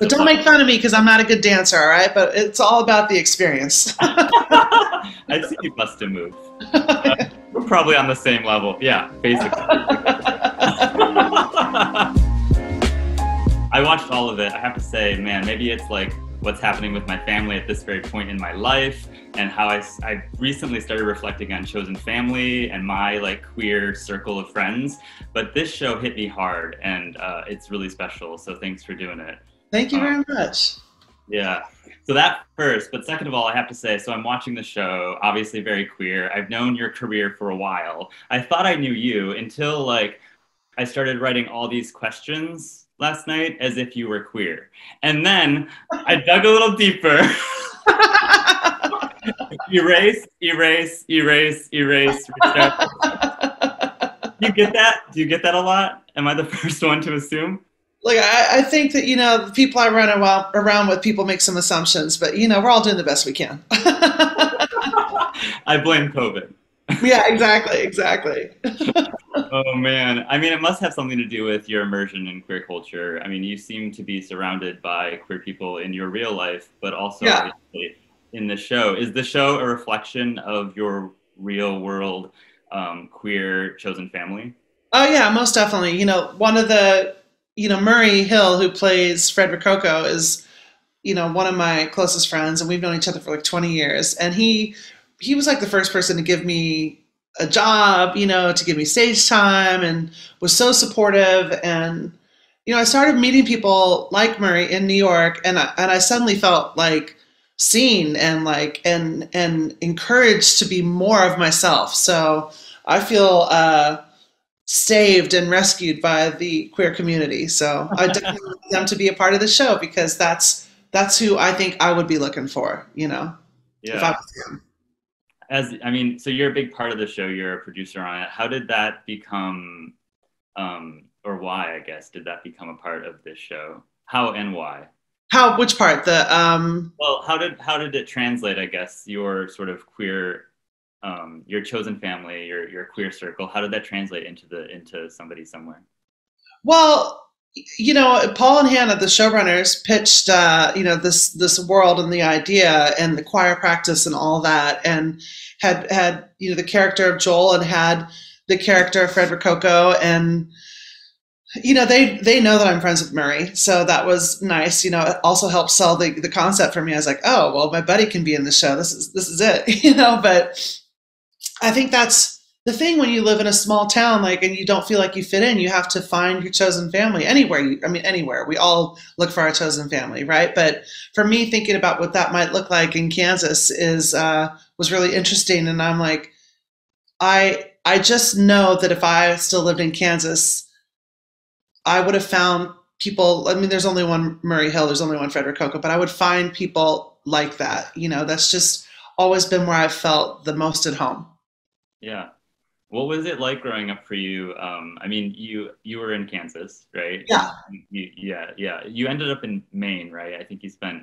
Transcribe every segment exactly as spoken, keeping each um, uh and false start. But don't make fun of me because I'm not a good dancer, all right? But it's all about the experience. I see you must have moved. Uh, we're probably on the same level. Yeah, basically. I watched all of it. I have to say, man, maybe it's like what's happening with my family at this very point in my life, and how I, I recently started reflecting on chosen family and my like queer circle of friends. But this show hit me hard, and uh, it's really special. So thanks for doing it. Thank you very um, much. Yeah. So that first, but second of all, I have to say, so I'm watching the show, obviously very queer. I've known your career for a while. I thought I knew you until like I started writing all these questions last night as if you were queer. And then I dug a little deeper. Erase, erase, erase, erase. Do you get that? Do you get that a lot? Am I the first one to assume? Look, I, I think that, you know, the people I run around with, people make some assumptions, but, you know, we're all doing the best we can. I blame COVID. Yeah, exactly, exactly. Oh, man. I mean, it must have something to do with your immersion in queer culture. I mean, you seem to be surrounded by queer people in your real life, but also yeah. in the show. Is the show a reflection of your real world um, queer chosen family? Oh, yeah, most definitely. You know, one of the, you know, Murray Hill, who plays Fred Rococo, is, you know, one of my closest friends, and we've known each other for like twenty years. And he... he was like the first person to give me a job, you know, to give me stage time, and was so supportive. And, you know, I started meeting people like Murray in New York, and I, and I suddenly felt like seen and like, and, and encouraged to be more of myself. So I feel uh, saved and rescued by the queer community. So I definitely want them to be a part of the show, because that's, that's who I think I would be looking for, you know, yeah. if I was him. As, I mean, so you're a big part of the show, you're a producer on it. How did that become, um, or why, I guess, did that become a part of this show? How and why? How, which part? The, um... Well, how did, how did it translate, I guess, your sort of queer, um, your chosen family, your, your queer circle, how did that translate into, the, into somebody somewhere? Well, you know, Paul and Hannah, the showrunners, pitched, uh, you know, this this world and the idea and the choir practice and all that, and had, had you know, the character of Joel, and had the character of Fred Rococo. And, you know, they, they know that I'm friends with Murray, so that was nice. You know, it also helped sell the, the concept for me. I was like, oh, well, my buddy can be in the show. This is, this is it, you know, but I think that's the thing when you live in a small town, like, and you don't feel like you fit in, you have to find your chosen family anywhere. You, I mean, anywhere. We all look for our chosen family, right? But for me, thinking about what that might look like in Kansas is uh, was really interesting. And I'm like, I I just know that if I still lived in Kansas, I would have found people. I mean, there's only one Murray Hill, there's only one Fred Rococo, but I would find people like that. You know, that's just always been where I felt the most at home. Yeah. What was it like growing up for you? Um, I mean, you you were in Kansas, right? Yeah. You, yeah, yeah. You ended up in Maine, right? I think you spent...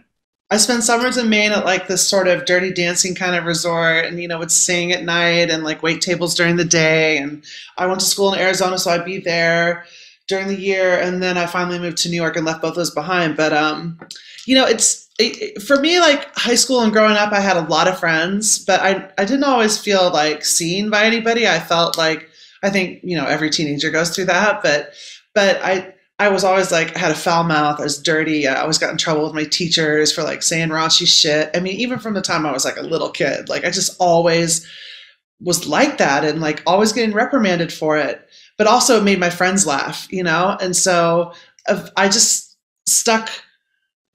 I spent summers in Maine at like this sort of Dirty Dancing kind of resort, and, you know, would sing at night and like wait tables during the day. And I went to school in Arizona, so I'd be there during the year. And then I finally moved to New York and left both those behind. But, um, you know, it's it, it, for me, like high school and growing up, I had a lot of friends, but I, I didn't always feel like seen by anybody. I felt like, I think, you know, every teenager goes through that, but, but I, I was always like, I had a foul mouth. I was dirty. I always got in trouble with my teachers for like saying raunchy shit. I mean, even from the time I was like a little kid, like I just always was like that, and like always getting reprimanded for it. But also it made my friends laugh, you know? And so I just stuck,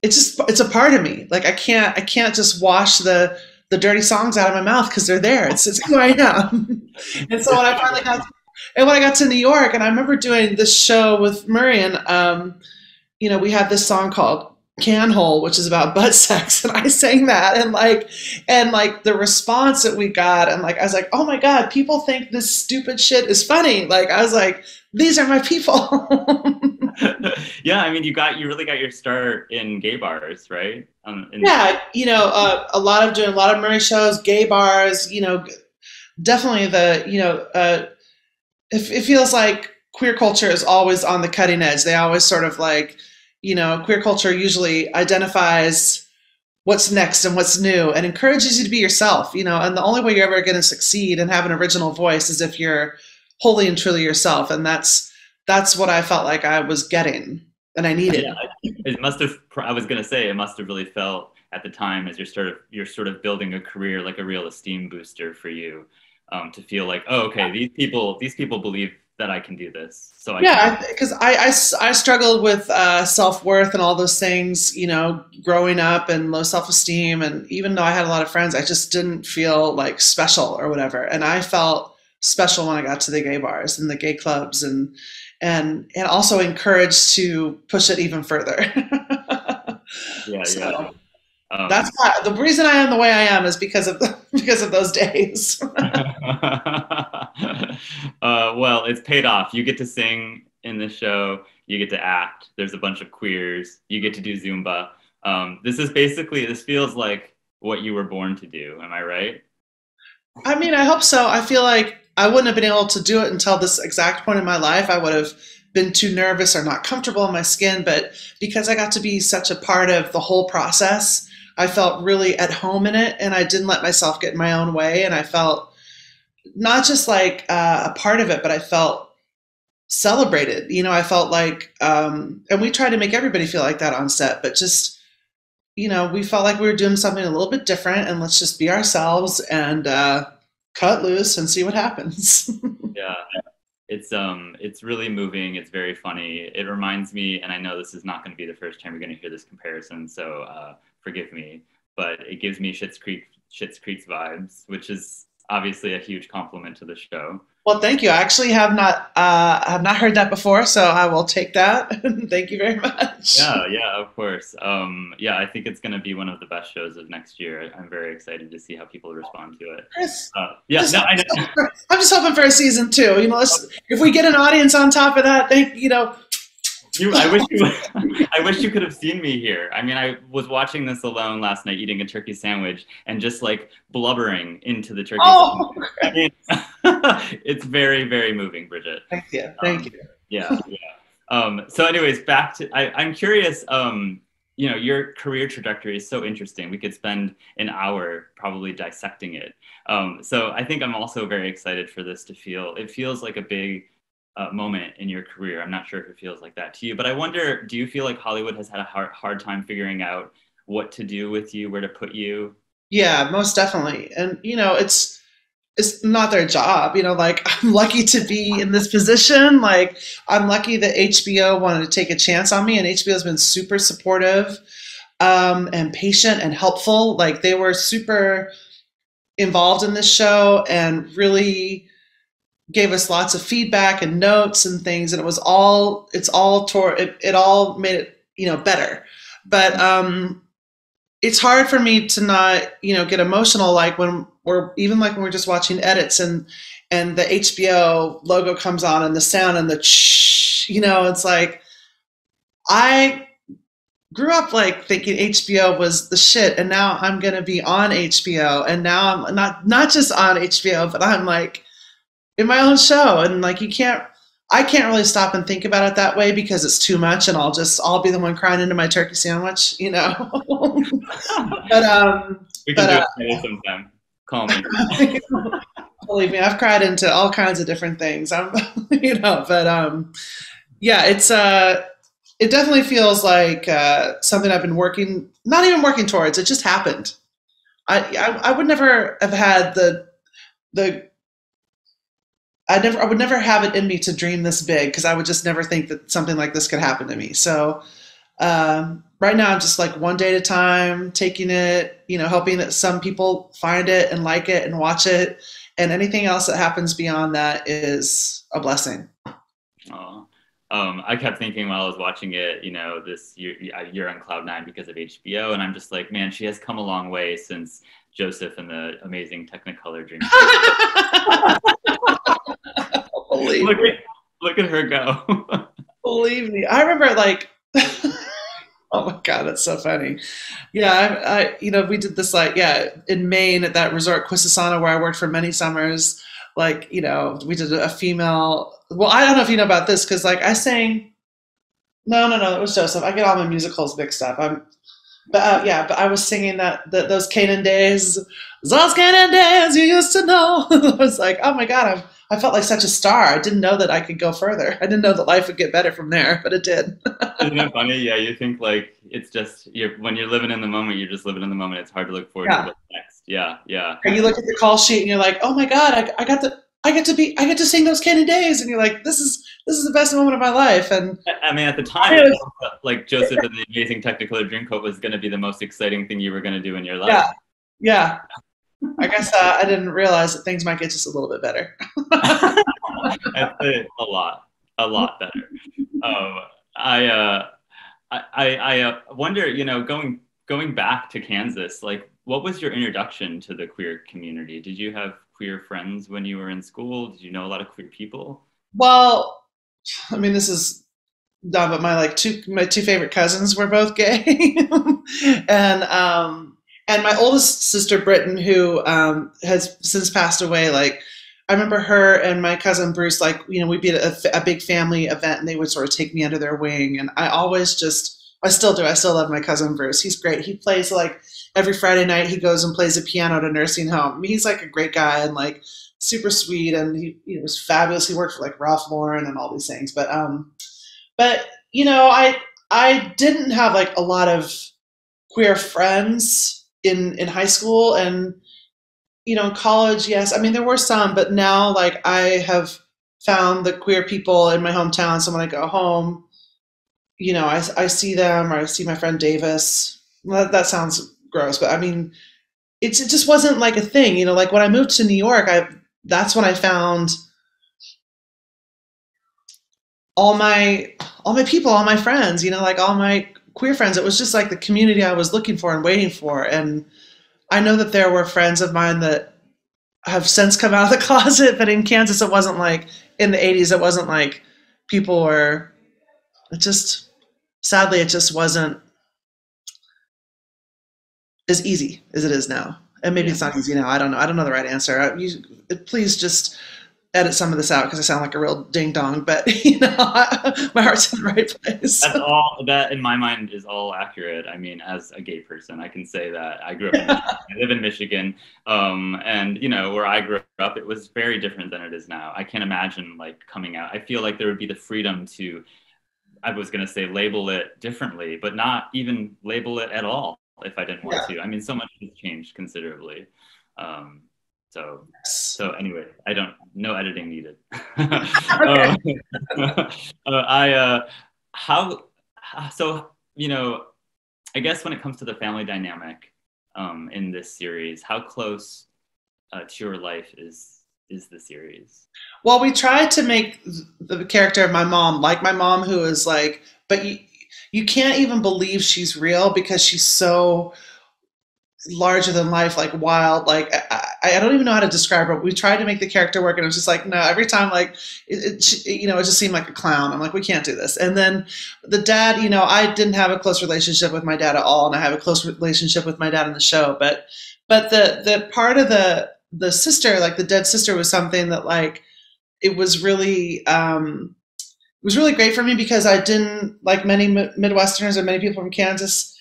it's just, it's a part of me. Like I can't, I can't just wash the, the dirty songs out of my mouth, cause they're there. It's, it's who I am. And so when I finally got, to, and when I got to New York, and I remember doing this show with Murray, and, um, you know, we had this song called Canhole, which is about butt sex. And I sang that, and like, and like the response that we got, and like, I was like, oh my God, people think this stupid shit is funny. Like, I was like, these are my people. Yeah. I mean, you got, you really got your start in gay bars, right? Um, in yeah. You know, uh, a lot of doing a lot of Murray shows, gay bars, you know, definitely the, you know, uh, it, it feels like queer culture is always on the cutting edge. They always sort of like, you know, queer culture usually identifies what's next and what's new and encourages you to be yourself, you know, and the only way you're ever going to succeed and have an original voice is if you're wholly and truly yourself. And that's, that's what I felt like I was getting and I needed. Yeah, it must have, I was going to say, it must have really felt at the time as you're sort of, you're sort of building a career, like a real esteem booster for you, um, to feel like, oh, okay, these people, these people believe that I can do this. So I yeah, because I, I, I struggled with uh, self-worth and all those things, you know, growing up, and low self-esteem. And even though I had a lot of friends, I just didn't feel like special or whatever. And I felt special when I got to the gay bars and the gay clubs, and and and also encouraged to push it even further. yeah, so yeah. Um, that's why the reason I am the way I am is because of because of those days. Uh, well, it's paid off. You get to sing in the show. You get to act. There's a bunch of queers. You get to do Zumba. Um, this is basically, this feels like what you were born to do. Am I right? I mean, I hope so. I feel like I wouldn't have been able to do it until this exact point in my life. I would have been too nervous or not comfortable in my skin. But because I got to be such a part of the whole process, I felt really at home in it. And I didn't let myself get in my own way. And I felt not just like uh, a part of it, but I felt celebrated. You know, I felt like, um, and we try to make everybody feel like that on set, but just, you know, we felt like we were doing something a little bit different, and let's just be ourselves and uh, cut loose and see what happens. Yeah, it's, um, it's really moving. It's very funny. It reminds me, and I know this is not going to be the first time you're going to hear this comparison, so uh, forgive me, but it gives me Schitt's Creek, Schitt's Creek's vibes, which is obviously a huge compliment to the show. Well, thank you. I actually have not uh, have not heard that before, so I will take that. Thank you very much. Yeah, yeah, of course. Um, yeah, I think it's going to be one of the best shows of next year. I'm very excited to see how people respond to it. Chris, uh, yeah, just, no, I know. For, I'm just hoping for a season two. You know, let's, if we get an audience on top of that, thank you know. You, I wish you, I wish you could have seen me here. I mean, I was watching this alone last night, eating a turkey sandwich and just like blubbering into the turkey oh, sandwich. I mean, it's very, very moving, Bridget. Thank you. Thank um, you. Yeah, yeah. Um, so, anyways, back to I, I'm curious. Um, you know, your career trajectory is so interesting. We could spend an hour probably dissecting it. Um, so, I think I'm also very excited for this to feel. It feels like a big Uh, moment in your career. I'm not sure if it feels like that to you, but I wonder, do you feel like Hollywood has had a hard, hard time figuring out what to do with you, where to put you? Yeah, most definitely. And, you know, it's, it's not their job, you know, like I'm lucky to be in this position. Like I'm lucky that H B O wanted to take a chance on me, and H B O has been super supportive um, and patient and helpful. Like they were super involved in this show and really gave us lots of feedback and notes and things, and it was all, it's all toward, it, it all made it, you know, better. But um, it's hard for me to not, you know, get emotional, like when we're, even like when we're just watching edits and, and the H B O logo comes on and the sound and the, ch you know, it's like, I grew up like thinking H B O was the shit, and now I'm going to be on H B O. And now I'm not, not just on H B O, but I'm like, in my own show, and like you can't, I can't really stop and think about it that way because it's too much, and I'll just, I'll be the one crying into my turkey sandwich, you know. But um, we can but, do it uh, sometime. Call me. Believe me, I've cried into all kinds of different things. I'm, you know, but um, yeah, it's uh, it definitely feels like uh, something I've been working, not even working towards. It just happened. I I, I would never have had the the. I never, I would never have it in me to dream this big, because I would just never think that something like this could happen to me. So um, right now I'm just like one day at a time, taking it, you know, hoping that some people find it and like it and watch it, and anything else that happens beyond that is a blessing. Oh, um, I kept thinking while I was watching it, you know, this you're, you're on cloud nine because of H B O, and I'm just like, man, she has come a long way since Joseph and the Amazing Technicolor Dreamcoat. Look at, look at her go. Believe me. I remember like, oh my God, that's so funny. Yeah, I, I, you know, we did this like, yeah, in Maine at that resort, Quissasana, where I worked for many summers. Like, you know, we did a female, well, I don't know if you know about this, because like I sang No, no, no, it was Joseph. I get all my musicals mixed up. I'm, but uh, yeah, but I was singing that, that those Canaan days, those Canaan days you used to know. I was like, oh my God, I'm, I felt like such a star. I didn't know that I could go further. I didn't know that life would get better from there, but it did. Isn't it funny? Yeah, you think like, it's just, you're, when you're living in the moment, you're just living in the moment. It's hard to look forward yeah. to what's next. Yeah, yeah. And you look at the call sheet and you're like, oh my God, I, I got the, I get to be, I get to sing those Canaan days. And you're like, this is, this is the best moment of my life. And I mean, at the time, it was, like Joseph and the Amazing Technicolor Dreamcoat was going to be the most exciting thing you were going to do in your life. Yeah, yeah. I guess uh, I didn't realize that things might get just a little bit better. a lot, a lot better. Um, I, uh, I, I, I uh, wonder, you know, going going back to Kansas, like, what was your introduction to the queer community? Did you have queer friends when you were in school? Did you know a lot of queer people? Well, I mean, this is dumb, but my like two my two favorite cousins were both gay, and. Um, And my oldest sister, Britton, who um, has since passed away, like, I remember her and my cousin Bruce, like, you know, we'd be at a, a big family event and they would sort of take me under their wing. And I always just, I still do, I still love my cousin Bruce. He's great. He plays, like, every Friday night he goes and plays the piano at a nursing home. I mean, he's, like, a great guy and, like, super sweet. And he, he was fabulous. He worked for, like, Ralph Lauren and all these things. But, um, but you know, I, I didn't have, like, a lot of queer friends in in high school, and you know, in college, yes, I mean there were some, but now like I have found the queer people in my hometown, so when I go home, you know, I, I see them, or I see my friend Davis. Well, that sounds gross, but I mean it's, it just wasn't like a thing, you know, like when I moved to New York, I that's when I found all my all my people, all my friends, you know, like all my queer friends. It was just like the community I was looking for and waiting for. And I know that there were friends of mine that have since come out of the closet, but in Kansas, it wasn't like in the eighties, it wasn't like people were, it just, sadly, it just wasn't as easy as it is now. And maybe yeah. it's not easy now. I don't know. I don't know the right answer. I, you, please just edit some of this out because I sound like a real ding dong, but you know, I, my heart's in the right place. That's all that in my mind is all accurate. I mean, as a gay person, I can say that I grew up in Michigan, I live in Michigan, um, and you know, where I grew up, it was very different than it is now. I can't imagine like coming out. I feel like there would be the freedom to, I was going to say label it differently, but not even label it at all if I didn't want yeah. to. I mean, so much has changed considerably. Um, So, so anyway, I don't, no editing needed. uh, uh, I, uh, how, so, you know, I guess when it comes to the family dynamic um, in this series, how close uh, to your life is, is the series? Well, we tried to make the character of my mom, like my mom, who is like, but you, you can't even believe she's real because she's so larger than life, like wild, like I, I don't even know how to describe her. We tried to make the character work and it was just like, no, every time, like, it, it, you know, it just seemed like a clown. I'm like, we can't do this. And then the dad, you know, I didn't have a close relationship with my dad at all. And I have a close relationship with my dad in the show, but, but the, the part of the, the sister, like the dead sister was something that like, it was really, um, it was really great for me because I didn't, like many Midwesterners or many people from Kansas,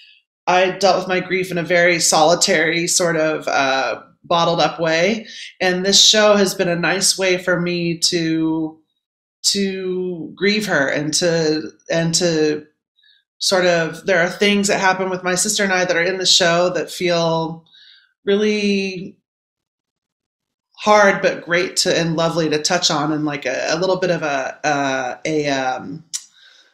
I dealt with my grief in a very solitary sort of uh, bottled up way. And this show has been a nice way for me to, to grieve her and to, and to sort of, there are things that happen with my sister and I that are in the show that feel really hard, but great to, and lovely to touch on, and like a, a little bit of a, uh, a um,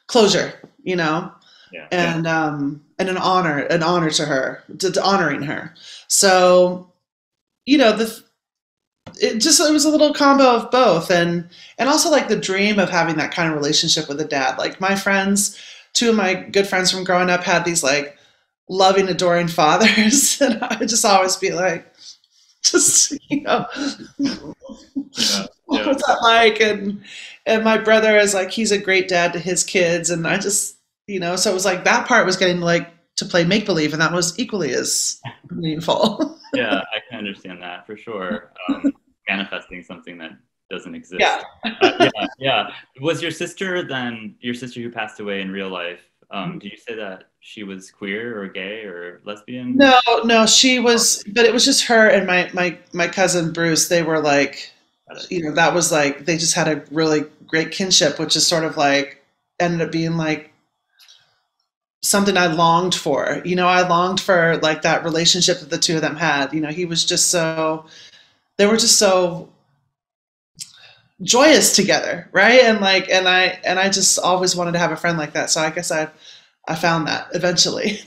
closure, you know? Yeah, and yeah. um and an honor an honor to her to, to honoring her. So you know, the it just it was a little combo of both, and and also like the dream of having that kind of relationship with a dad. Like my friends, two of my good friends from growing up had these like loving, adoring fathers, and I would just always be like, just you know, yeah. what was that like? And and my brother is like, he's a great dad to his kids, and I just you know, so it was like that part was getting like to play make-believe, and that was equally as meaningful. Yeah, I can understand that for sure. Um, manifesting something that doesn't exist. Yeah. uh, yeah, yeah. Was your sister then, your sister who passed away in real life, um, did you say that she was queer or gay or lesbian? No, no, she was, but it was just her and my, my, my cousin Bruce. They were like, you know, that was like, they just had a really great kinship, which is sort of like, ended up being like, something I longed for, you know, I longed for like that relationship that the two of them had, you know, he was just so, they were just so joyous together. Right. And like, and I, and I just always wanted to have a friend like that. So I guess I, I found that eventually.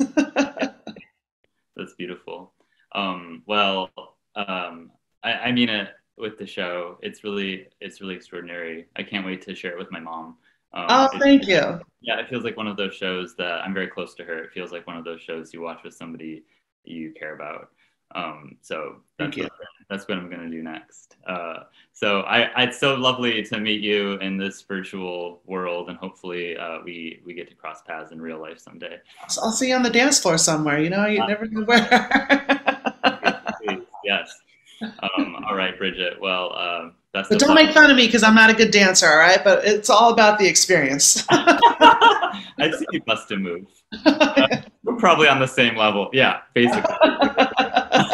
That's beautiful. Um, well, um, I, I mean it with the show. It's really, it's really extraordinary. I can't wait to share it with my mom. Um, oh, thank you. Yeah, it feels like one of those shows that I'm very close to her. It feels like one of those shows you watch with somebody you care about. Um, so that's what, that's what I'm going to do next. Uh, so I, it's so lovely to meet you in this virtual world, and hopefully uh, we, we get to cross paths in real life someday. I'll see you on the dance floor somewhere, you know, you uh, never know where. Yes. Um, all right, Bridget. Well, uh, that's but don't make fun of me because I'm not a good dancer, all right? But it's all about the experience. I see you must have moved. Uh, we're probably on the same level. Yeah, basically. Oh,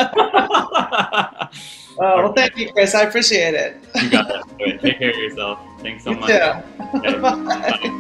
well, right. Thank you, Chris. I appreciate it. You got it. Take care of yourself. Thanks so you much. Too. Okay. Bye. Bye.